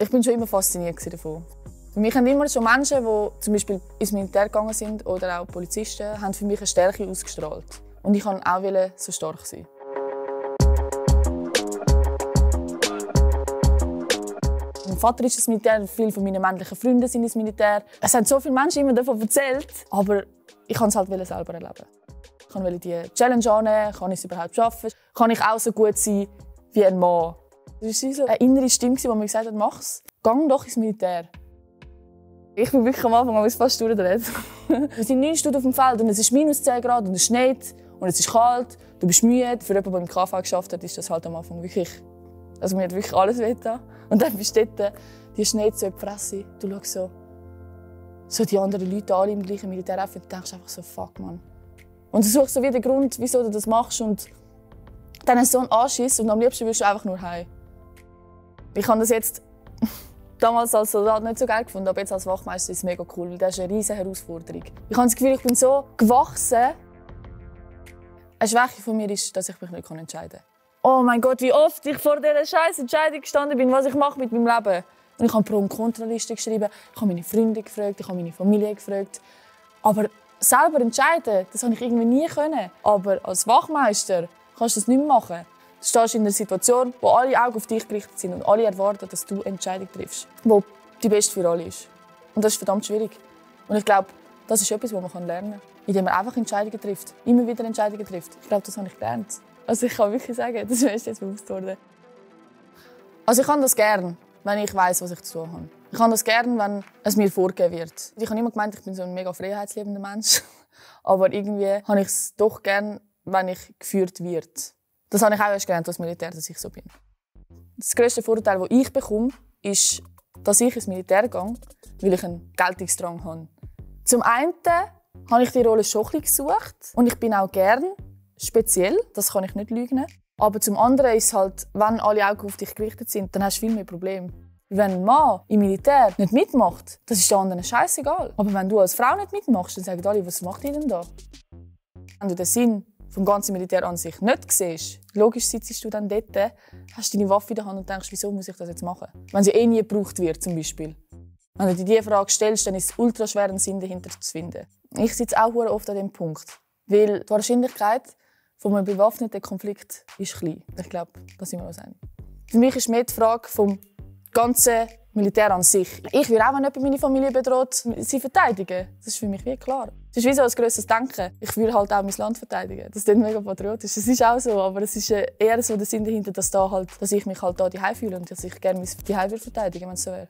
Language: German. Ich bin schon immer fasziniert davon. Für mich haben immer schon Menschen, die zum Beispiel ins Militär gegangen sind oder auch Polizisten, haben für mich eine Stärke ausgestrahlt. Und ich wollte auch so stark sein. Mein Vater ist ins Militär, viele von meinen männlichen Freunden sind ins Militär. Es haben so viele Menschen immer davon erzählt, aber ich wollte es halt selber erleben. Ich wollte diese Challenge annehmen, kann ich es überhaupt schaffen, kann ich auch so gut sein wie ein Mann. Es war so eine innere Stimme, die mir gesagt hat, mach es, geh doch ins Militär. Ich bin wirklich am Anfang fast durchdreht. Wir sind 9 Stunden auf dem Feld und es ist -10 Grad und es schneit und es ist kalt, du bist müde. Für jemanden, der im KV geschafft hat, ist das halt am Anfang wirklich... Also mir hat wirklich alles wehgetan. Und dann bist du dort, die Schnee so in die Fresse. Du schaust so die anderen Leute alle im gleichen Militär auf und du denkst einfach so, fuck, Mann. Und du suchst so wie den Grund, wieso du das machst und dann hast du so einen Anschiss und am liebsten willst du einfach nur heim. Ich habe das jetzt damals als Soldat nicht so geil gefunden, aber jetzt als Wachtmeister ist es mega cool, weil das ist eine riesige Herausforderung. Ich habe das Gefühl, ich bin so gewachsen. Eine Schwäche von mir ist, dass ich mich nicht entscheiden kann. Oh mein Gott, wie oft ich vor dieser scheiß Entscheidung gestanden bin, was ich mache mit meinem Leben. Und ich habe Pro- und Kontraliste geschrieben, ich habe meine Freunde gefragt, ich habe meine Familie gefragt. Aber selber entscheiden, das konnte ich irgendwie nie können. Aber als Wachtmeister kannst du das nicht mehr machen. Du stehst in einer Situation, wo alle Augen auf dich gerichtet sind und alle erwarten, dass du Entscheidungen triffst, die die beste für alle ist. Und das ist verdammt schwierig. Und ich glaube, das ist etwas, was man lernen kann, indem man einfach Entscheidungen trifft, immer wieder Entscheidungen trifft. Ich glaube, das habe ich gelernt. Also ich kann wirklich sagen, das ist jetzt bewusst geworden. Also ich kann das gern, wenn ich weiß, was ich zu tun habe. Ich kann das gern, wenn es mir vorgegeben wird. Ich habe immer gemeint, ich bin so ein mega freiheitsliebender Mensch. Aber irgendwie habe ich es doch gern, wenn ich geführt werde. Das habe ich auch erst gelernt als Militär, dass ich so bin. Das grösste Vorteil, das ich bekomme, ist, dass ich ins Militär gehe, weil ich einen Geltungsdrang habe. Zum einen habe ich die Rolle schon ein bisschen gesucht und ich bin auch gern speziell, das kann ich nicht lügen. Aber zum anderen ist es halt, wenn alle Augen auf dich gerichtet sind, dann hast du viel mehr Probleme. Wenn ein Mann im Militär nicht mitmacht, das ist den anderen scheißegal. Aber wenn du als Frau nicht mitmachst, dann sagen alle, was macht ihr denn da? Wenn du den Sinn vom ganzen Militär an sich nicht siehst, logisch sitzt du dann dort, hast deine Waffe in der Hand und denkst, wieso muss ich das jetzt machen? Wenn sie eh nie gebraucht wird, zum Beispiel. Wenn du dir diese Frage stellst, dann ist es ultra schwer, einen Sinn dahinter zu finden. Ich sitze auch oft an diesem Punkt, weil die Wahrscheinlichkeit von einem bewaffneten Konflikt ist klein. Ich glaube, da sind wir uns einig. Für mich ist mehr die Frage vom ganzen Militär an sich. Ich würde auch, wenn jemand meine Familie bedroht, sie verteidigen. Das ist für mich wie klar. Das ist wie so ein grösseres Denken. Ich würde halt auch mein Land verteidigen. Das klingt mega patriotisch. Das ist auch so, aber es ist eher so der Sinn dahinter, dass ich mich halt da zu Hause fühle und dass ich gerne mein Zuhause verteidigen würde, wenn es so wäre.